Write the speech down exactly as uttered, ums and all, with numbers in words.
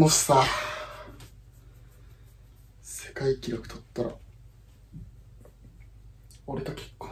もしさ世界記録取ったら俺と結婚